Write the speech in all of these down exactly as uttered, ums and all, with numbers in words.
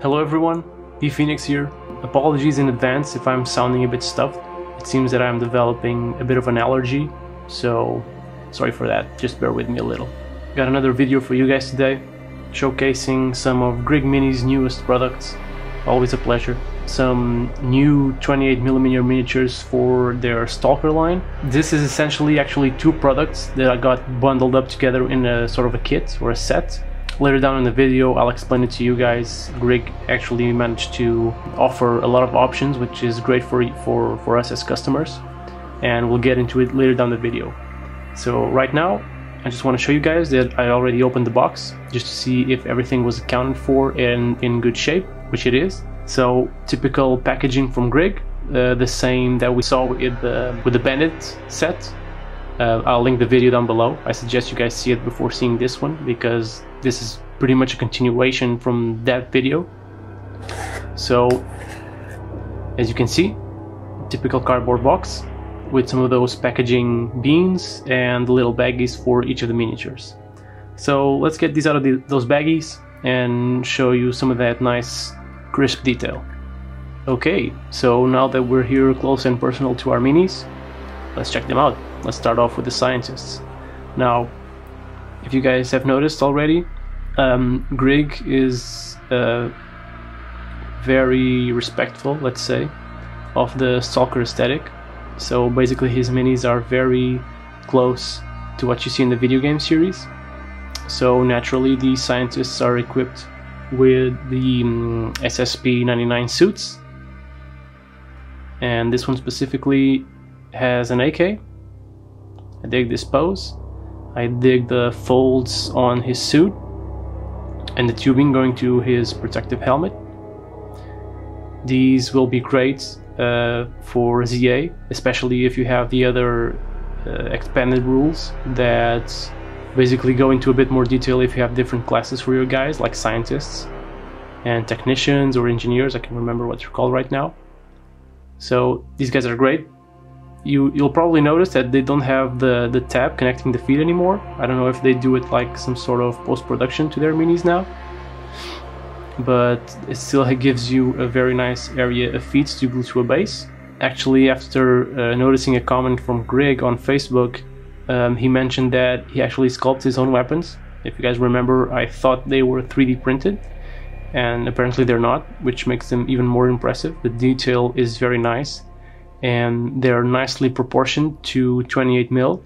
Hello everyone, BFenix here. Apologies in advance if I'm sounding a bit stuffed. It seems that I'm developing a bit of an allergy, so sorry for that, just bear with me a little. Got another video for you guys today, showcasing some of GriG Minis' newest products, always a pleasure. Some new twenty-eight millimeter miniatures for their Stalker line. This is essentially actually two products that I got bundled up together in a sort of a kit or a set. Later down in the video, I'll explain it to you guys. GriG actually managed to offer a lot of options, which is great for, for, for us as customers. And we'll get into it later down the video. So right now, I just want to show you guys that I already opened the box just to see if everything was accounted for and in good shape, which it is. So typical packaging from GriG, uh, the same that we saw with the, with the Bandit set. Uh, I'll link the video down below. I suggest you guys see it before seeing this one, because this is pretty much a continuation from that video. So, as you can see, typical cardboard box with some of those packaging beans and little baggies for each of the miniatures. So let's get these out of the, those baggies and show you some of that nice crisp detail. Okay, so now that we're here close and personal to our minis, let's check them out. Let's start off with the scientists. Now, if you guys have noticed already, um, GriG is uh, very respectful, let's say, of the Stalker aesthetic. So basically his minis are very close to what you see in the video game series. So naturally the scientists are equipped with the um, S S P ninety-nine suits. And this one specifically has an A K. I dig this pose. I dig the folds on his suit and the tubing going to his protective helmet. These will be great uh, for Z A, especially if you have the other uh, expanded rules that basically go into a bit more detail if you have different classes for your guys, like scientists and technicians or engineers. I can remember what they're called right now. So these guys are great. You, you'll probably notice that they don't have the, the tab connecting the feet anymore. I don't know if they do it like some sort of post-production to their minis now. But it still gives you a very nice area of feet to glue to a base. Actually, after uh, noticing a comment from GriG on Facebook, um, he mentioned that he actually sculpts his own weapons. If you guys remember, I thought they were three D printed. And apparently they're not, which makes them even more impressive. The detail is very nice. And they're nicely proportioned to twenty-eight mil.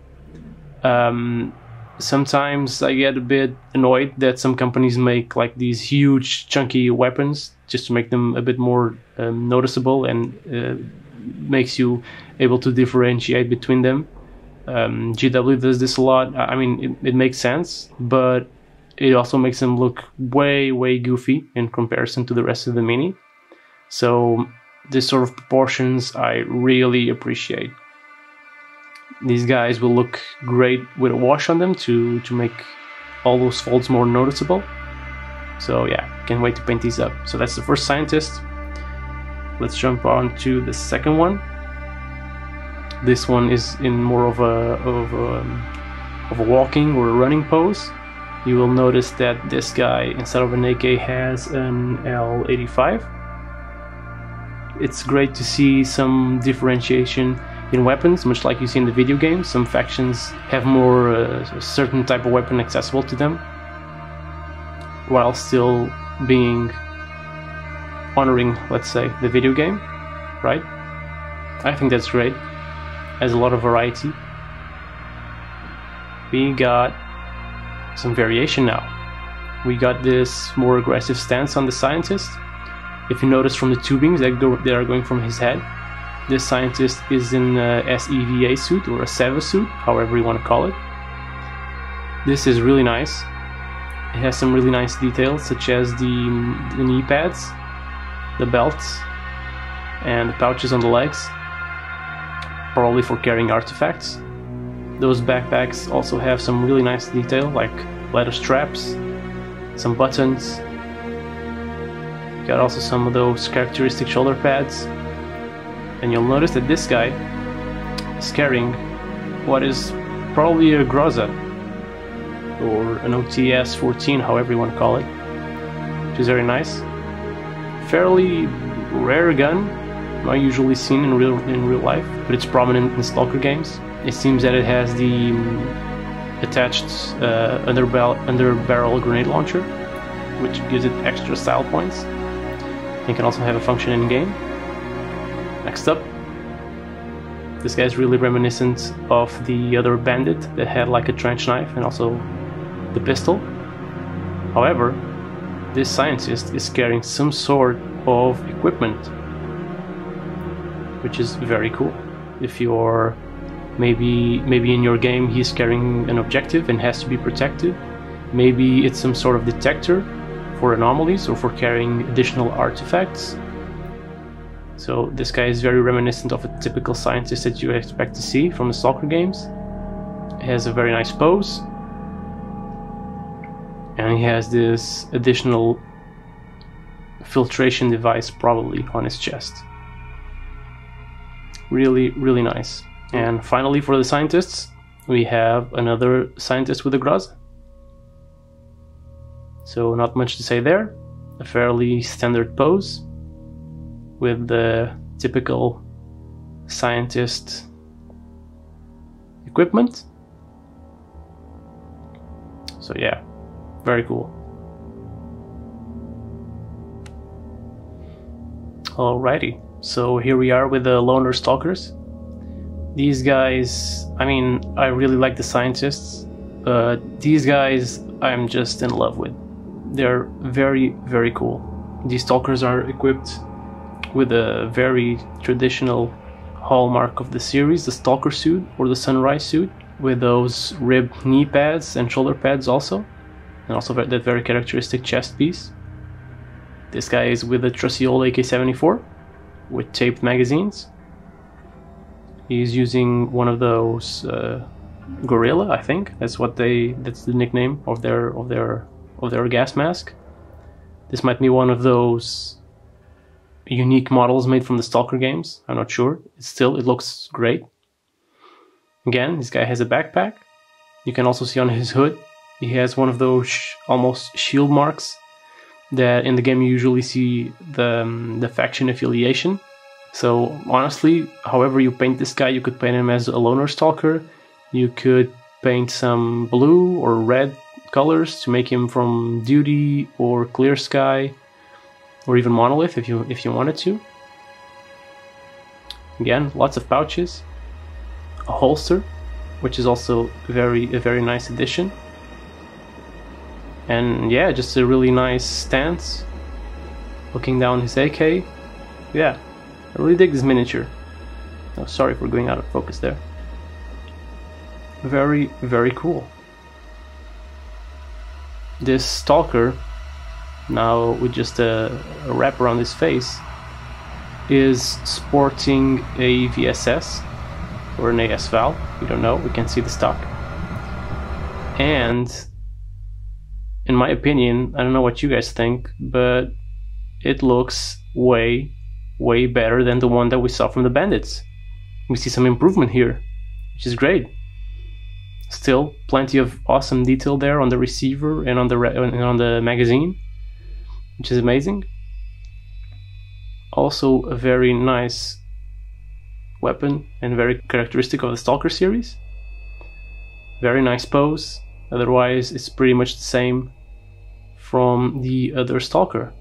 Um, sometimes I get a bit annoyed that some companies make like these huge chunky weapons just to make them a bit more um, noticeable and uh, makes you able to differentiate between them. Um, G W does this a lot. I mean, it, it makes sense, but it also makes them look way, way goofy in comparison to the rest of the mini. So this sort of proportions I really appreciate. These guys will look great with a wash on them to, to make all those folds more noticeable. So yeah, can't wait to paint these up. So that's the first scientist. Let's jump on to the second one. This one is in more of a, of a, of a walking or a running pose. You will notice that this guy, instead of an A K, has an L eighty-five. It's great to see some differentiation in weapons, much like you see in the video games. Some factions have more uh, a certain type of weapon accessible to them, while still being honoring, let's say, the video game, right? I think that's great. Has a lot of variety. We got some variation now. We got this more aggressive stance on the scientist. If you notice from the tubings that, go, that are going from his head, this scientist is in a S E V A suit or a SEVA suit, however you want to call it. This is really nice. It has some really nice details, such as the, the knee pads, the belts, and the pouches on the legs, probably for carrying artifacts. Those backpacks also have some really nice detail, like leather straps, some buttons. Got also some of those characteristic shoulder pads, and you'll notice that this guy is carrying what is probably a Groza or an O T S fourteen, however you want to call it, which is very nice. fairly rare gun, not usually seen in real in real life, but it's prominent in Stalker games. It seems that it has the attached uh, under barrel grenade launcher, which gives it extra style points. It can also have a function in game. Next up, this guy's really reminiscent of the other bandit that had like a trench knife and also the pistol. However, this scientist is carrying some sort of equipment, which is very cool. If you're maybe maybe in your game he's carrying an objective and has to be protected, maybe it's some sort of detector for anomalies or for carrying additional artifacts. So this guy is very reminiscent of a typical scientist that you expect to see from the Stalker games. He has a very nice pose, and he has this additional filtration device probably on his chest. Really, really nice. And finally, for the scientists, we have another scientist with a Groza. So not much to say there. A fairly standard pose with the typical scientist equipment. So yeah, very cool. Alrighty, so here we are with the loner stalkers. These guys, I mean, I really like the scientists, but these guys I'm just in love with. They're very, very cool. These stalkers are equipped with a very traditional hallmark of the series, the stalker suit or the sunrise suit, with those ribbed knee pads and shoulder pads also, and also that very characteristic chest piece. This guy is with a trusty old A K seventy-four with taped magazines. He's using one of those uh, gorilla, I think that's what they that's the nickname of their of their of their gas mask. This might be one of those unique models made from the Stalker games, I'm not sure. It's still, it looks great. Again, this guy has a backpack. You can also see on his hood he has one of those sh almost shield marks that in the game you usually see the, um, the faction affiliation. So honestly, however you paint this guy, you could paint him as a loner stalker, you could paint some blue or red colors to make him from Duty or Clear Sky, or even Monolith if you if you wanted to. Again, lots of pouches, a holster, which is also very a very nice addition. And yeah, just a really nice stance, looking down his A K. Yeah, I really dig this miniature. Oh, sorry for going out of focus there. Very, very cool. This stalker, now with just a, a wrap around his face, is sporting a V S S or an A S valve. We don't know, we can see the stock. And in my opinion, I don't know what you guys think, but it looks way, way better than the one that we saw from the bandits. We see some improvement here, which is great. Still, plenty of awesome detail there on the receiver and on the, re and on the magazine, which is amazing. Also a very nice weapon and very characteristic of the Stalker series. Very nice pose, otherwise it's pretty much the same from the other Stalker.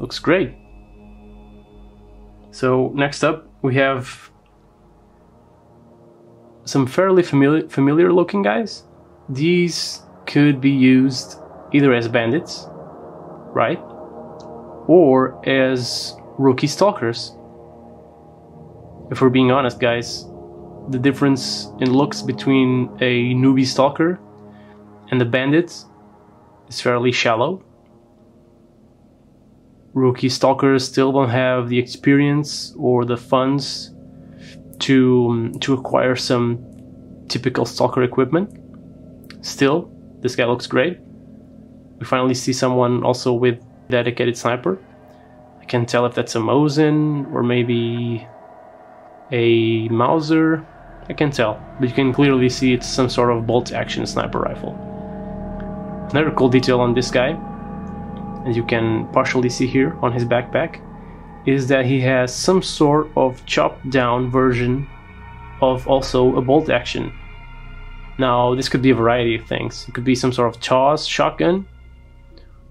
Looks great. So next up we have some fairly familiar familiar looking guys. These could be used either as bandits, right, or as rookie stalkers. If we're being honest, guys, the difference in looks between a newbie stalker and the bandits is fairly shallow. Rookie stalkers still don't have the experience or the funds to um, to acquire some typical stalker equipment. Still, this guy looks great. We finally see someone also with dedicated sniper. I can't tell if that's a Mosin or maybe a Mauser. I can't tell, but you can clearly see it's some sort of bolt action sniper rifle. Another cool detail on this guy as you can partially see here on his backpack, is that he has some sort of chopped down version of also a bolt action. Now this could be a variety of things. It could be some sort of Chaws shotgun,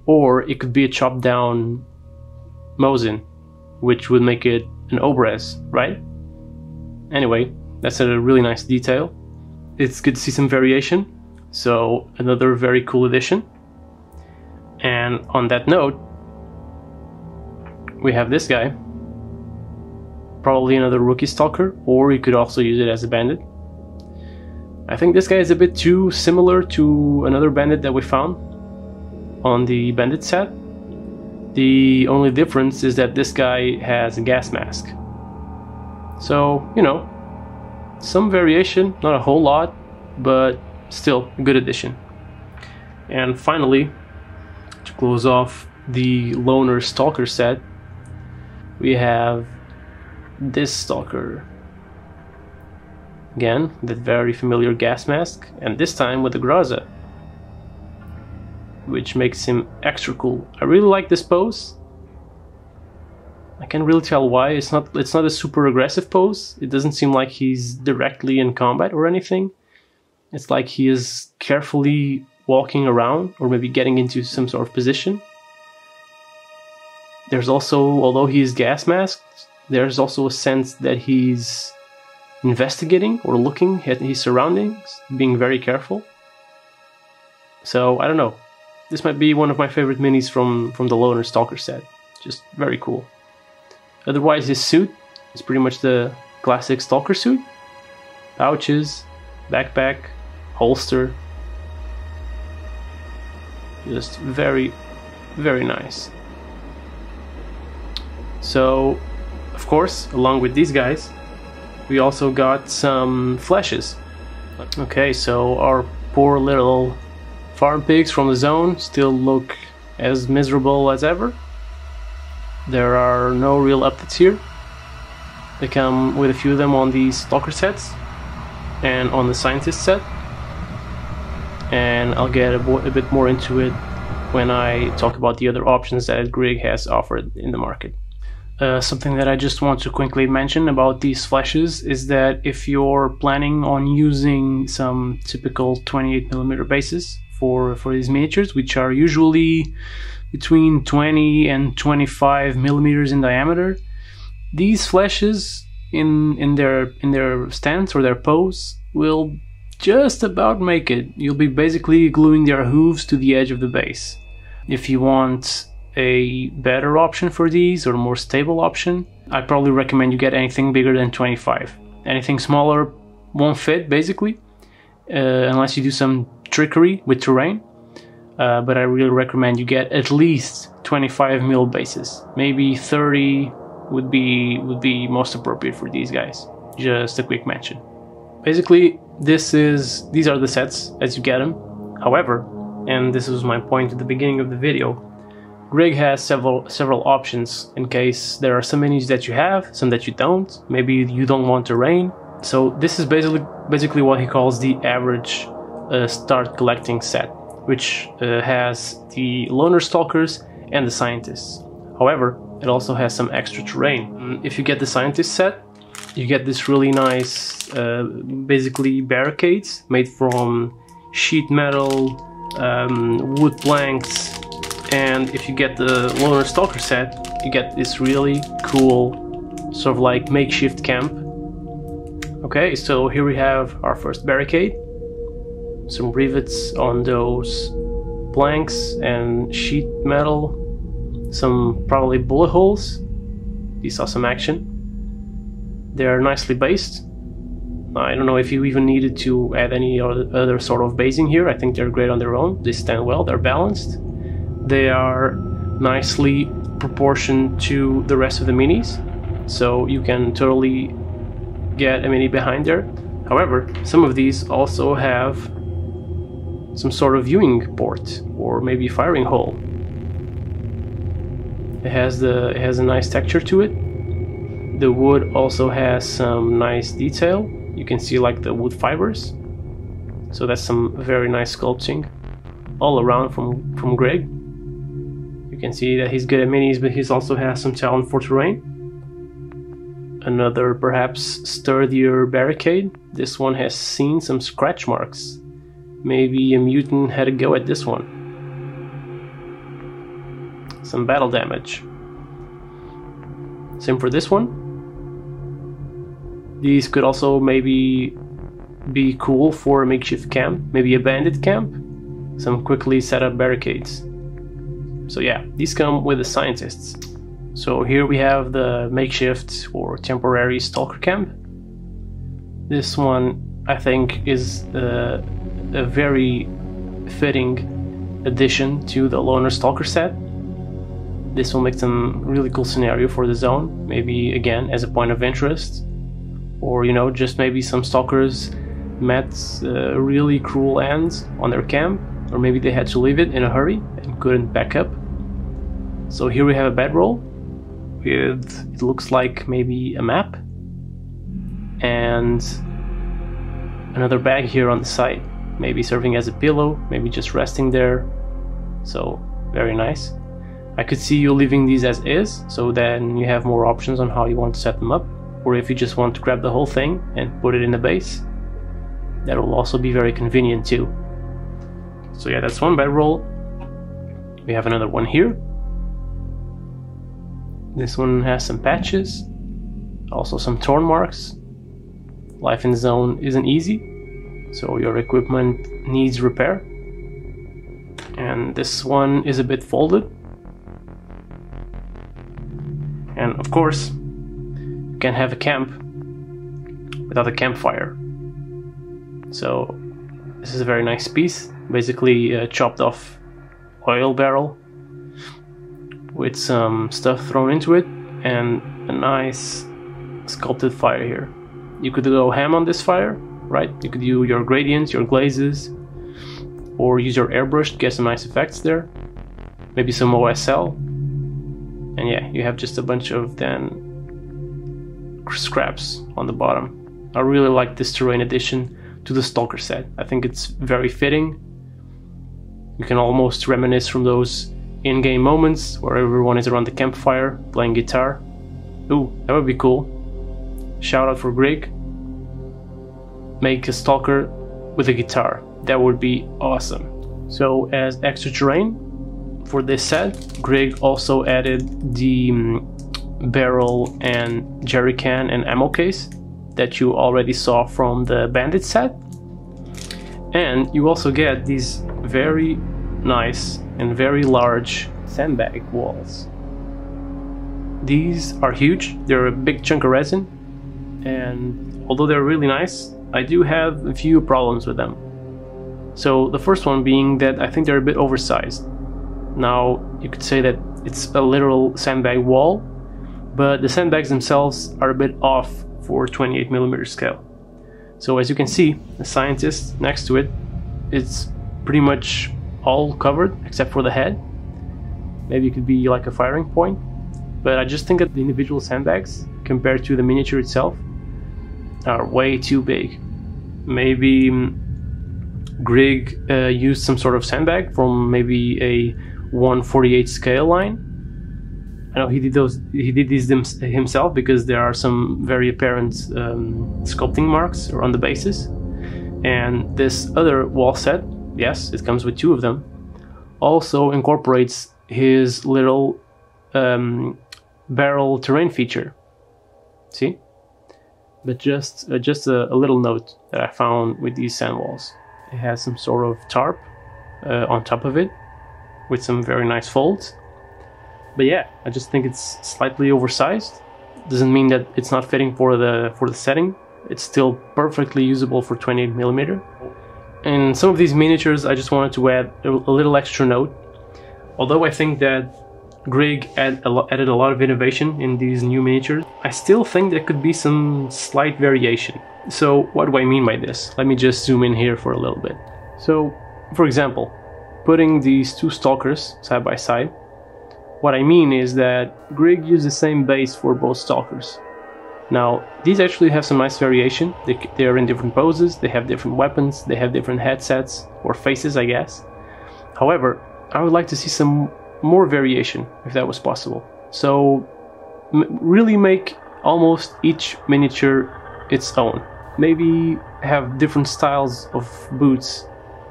or it could be a chopped down Mosin, which would make it an Obrez, right? Anyway, that's a really nice detail. It's good to see some variation, so another very cool addition. And on that note, we have this guy, probably another rookie stalker, or you could also use it as a bandit. I think this guy is a bit too similar to another bandit that we found on the bandit set. The only difference is that this guy has a gas mask. So, you know, some variation, not a whole lot, but still a good addition. And finally, to close off the loner stalker set, we have this stalker. Again, that very familiar gas mask, and this time with the Groza, which makes him extra cool. I really like this pose. I can't really tell why. It's not it's not a super aggressive pose. It doesn't seem like he's directly in combat or anything. It's like he is carefully walking around, or maybe getting into some sort of position. There's also, although he is gas masked, there's also a sense that he's investigating or looking at his surroundings, being very careful. So, I don't know. This might be one of my favorite minis from, from the Loner Stalker set. Just very cool. Otherwise, his suit is pretty much the classic Stalker suit. Pouches, backpack, holster. Just very, very nice. So, of course, along with these guys, we also got some flashes. Okay, so our poor little farm pigs from the zone still look as miserable as ever. There are no real updates here. They come with a few of them on the stalker sets and on the scientist set, and I'll get a, bo a bit more into it when I talk about the other options that GriG has offered in the market. Uh, something that I just want to quickly mention about these flashes is that if you're planning on using some typical twenty-eight millimeter bases for, for these miniatures, which are usually between twenty and twenty-five millimeters in diameter, these flashes in in their in their stance or their pose will just about make it. You'll be basically gluing their hooves to the edge of the base. If you want a better option for these, or more stable option, I probably recommend you get anything bigger than twenty-five. Anything smaller won't fit, basically, uh, unless you do some trickery with terrain. Uh, but I really recommend you get at least twenty-five mil bases. Maybe thirty would be would be most appropriate for these guys. Just a quick mention. Basically, this is these are the sets as you get them. However, and this was my point at the beginning of the video, GriG has several several options in case there are some minis that you have, some that you don't. Maybe you don't want terrain. So this is basically basically what he calls the average uh, start collecting set, which uh, has the loner stalkers and the scientists. However, it also has some extra terrain. If you get the scientist set, you get this really nice, uh, basically barricades made from sheet metal, um, wood planks. And if you get the Loner Stalker set, you get this really cool sort of like makeshift camp. Okay, so here we have our first barricade. Some rivets on those planks and sheet metal. Some probably bullet holes. These are some action. They're nicely based. I don't know if you even needed to add any other sort of basing here. I think they're great on their own. They stand well, they're balanced. They are nicely proportioned to the rest of the minis, so you can totally get a mini behind there. However, some of these also have some sort of viewing port or maybe firing hole. It has the it has a nice texture to it. The wood also has some nice detail. You can see like the wood fibers. So that's some very nice sculpting all around from from GriG. can see that he's good at minis, but he's also has some talent for terrain. Another perhaps sturdier barricade. This one has seen some scratch marks. Maybe a mutant had a go at this one. Some battle damage. Same for this one. These could also maybe be cool for a makeshift camp, maybe a bandit camp. Some quickly set up barricades. So yeah, these come with the scientists. So here we have the makeshift or temporary stalker camp. This one I think is a, a very fitting addition to the loner stalker set. This will make some really cool scenario for the zone, maybe again as a point of interest, or you know, just maybe some stalkers met uh, really cruel ends on their camp, or maybe they had to leave it in a hurry and couldn't back up. So here we have a bedroll with, it looks like maybe a map, and another bag here on the side, maybe serving as a pillow, maybe just resting there. So very nice. I could see you leaving these as is, so then you have more options on how you want to set them up, or if you just want to grab the whole thing and put it in the base, that will also be very convenient too. So yeah, that's one bedroll. We have another one here. This one has some patches, also some torn marks. Life in the zone isn't easy, so your equipment needs repair. And this one is a bit folded. And of course, you can't have a camp without a campfire. So this is a very nice piece, basically a chopped off oil barrel with some stuff thrown into it and a nice sculpted fire here. You could go ham on this fire, right? You could do your gradients, your glazes, or use your airbrush to get some nice effects there. Maybe some O S L. And yeah, you have just a bunch of then scraps on the bottom. I really like this terrain addition to the Stalker set. I think it's very fitting. You can almost reminisce from those in-game moments where everyone is around the campfire playing guitar. Ooh, that would be cool. Shout out for GriG. Make a Stalker with a guitar. That would be awesome. So as extra terrain, for this set, GriG also added the um, barrel and jerry can and ammo case that you already saw from the bandit set, and you also get these very nice and very large sandbag walls. These are huge, they're a big chunk of resin, and although they're really nice, I do have a few problems with them. So the first one being that I think they're a bit oversized. Now, you could say that it's a literal sandbag wall, but the sandbags themselves are a bit off for twenty-eight millimeter scale. So as you can see, the scientist next to it, it's pretty much all covered except for the head. Maybe it could be like a firing point, but I just think that the individual sandbags compared to the miniature itself are way too big. Maybe GriG uh, used some sort of sandbag from maybe a one forty-eighth scale line. I know he did those. He did these himself because there are some very apparent um, sculpting marks around the bases. And this other wall set, yes, it comes with two of them, also incorporates his little um, barrel terrain feature. See, but just uh, just a, a little note that I found with these sand walls. It has some sort of tarp uh, on top of it, with some very nice folds. But yeah, I just think it's slightly oversized. Doesn't mean that it's not fitting for the for the setting. It's still perfectly usable for twenty-eight millimeter. And some of these miniatures, I just wanted to add a little extra note. Although I think that GriG add, added a lot of innovation in these new miniatures, I still think there could be some slight variation. So what do I mean by this? Let me just zoom in here for a little bit. So, for example, putting these two stalkers side by side, what I mean is that GriG used the same base for both stalkers. Now, these actually have some nice variation. They, they are in different poses, they have different weapons, they have different headsets, or faces, I guess. However, I would like to see some more variation if that was possible. So really make almost each miniature its own. Maybe have different styles of boots,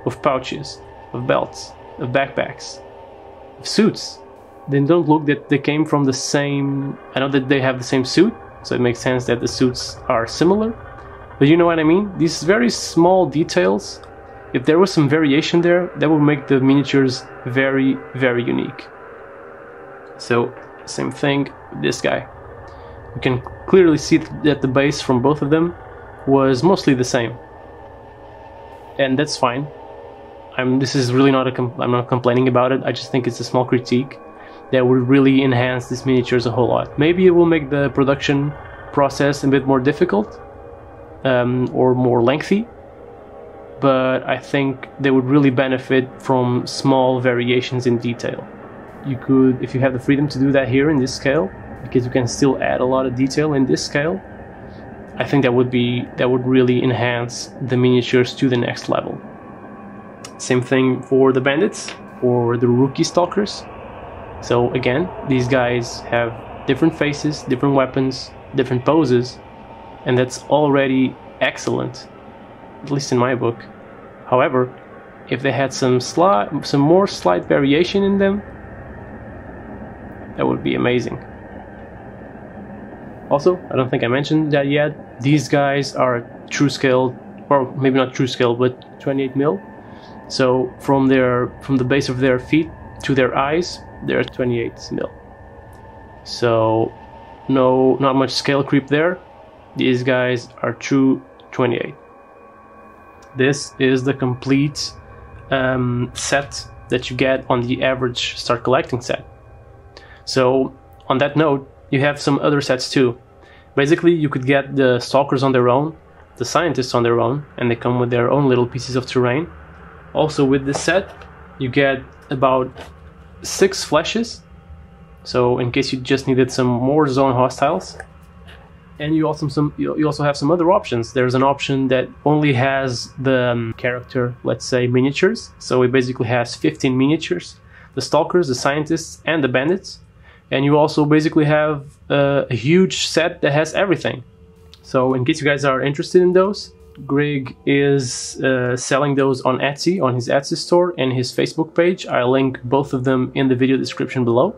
of pouches, of belts, of backpacks, of suits. Then don't look that they came from the same... I know that they have the same suit, so it makes sense that the suits are similar. But you know what I mean? These very small details, if there was some variation there, that would make the miniatures very, very unique. So, same thing with this guy. You can clearly see that the base from both of them was mostly the same. And that's fine. I'm, this is really not a... com I'm not complaining about it, I just think it's a small critique that would really enhance these miniatures a whole lot. Maybe it will make the production process a bit more difficult, um, or more lengthy, but I think they would really benefit from small variations in detail. You could, if you have the freedom to do that here in this scale, because you can still add a lot of detail in this scale, I think that would be that would really enhance the miniatures to the next level. Same thing for the bandits or the rookie stalkers. So again, these guys have different faces, different weapons, different poses, and that's already excellent, at least in my book. However, if they had some slight, some more slight variation in them, that would be amazing. Also, I don't think I mentioned that yet, these guys are true scale, or maybe not true scale, but twenty-eight mil. So from their from the base of their feet to their eyes, they're twenty-eight mil. So no, not much scale creep there. These guys are true twenty-eight. This is the complete um, set that you get on the average Start Collecting set. So on that note, you have some other sets too. Basically, you could get the stalkers on their own, the scientists on their own, and they come with their own little pieces of terrain. Also with this set, you get about six flashes, so in case you just needed some more zone hostiles. And you also some you also have some other options. There's an option that only has the um, character, let's say, miniatures. So it basically has fifteen miniatures, the stalkers, the scientists, and the bandits. And you also basically have uh, a huge set that has everything. So in case you guys are interested in those, Grig is uh, selling those on Etsy, on his Etsy store and his Facebook page. I link both of them in the video description below.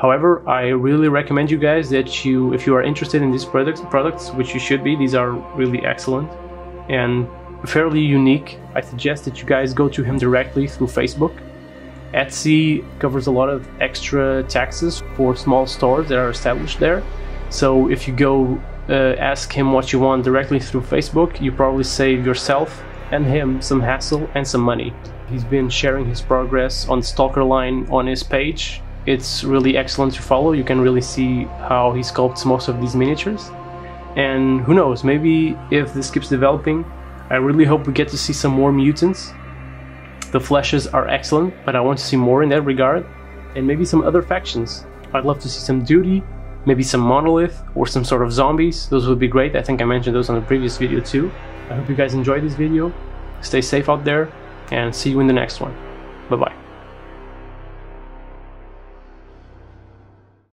However, I really recommend you guys that you, if you are interested in these products, products which you should be, these are really excellent and fairly unique. I suggest that you guys go to him directly through Facebook. Etsy covers a lot of extra taxes for small stores that are established there. So if you go uh, ask him what you want directly through Facebook, you probably save yourself and him some hassle and some money. He's been sharing his progress on the Stalker line on his page. It's really excellent to follow. You can really see how he sculpts most of these miniatures. And who knows, maybe if this keeps developing, I really hope we get to see some more mutants. The fleshes are excellent, but I want to see more in that regard, and maybe some other factions. I'd love to see some Duty, maybe some Monolith, or some sort of zombies. Those would be great. I think I mentioned those on the previous video too. I hope you guys enjoyed this video. Stay safe out there, and see you in the next one. Bye-bye.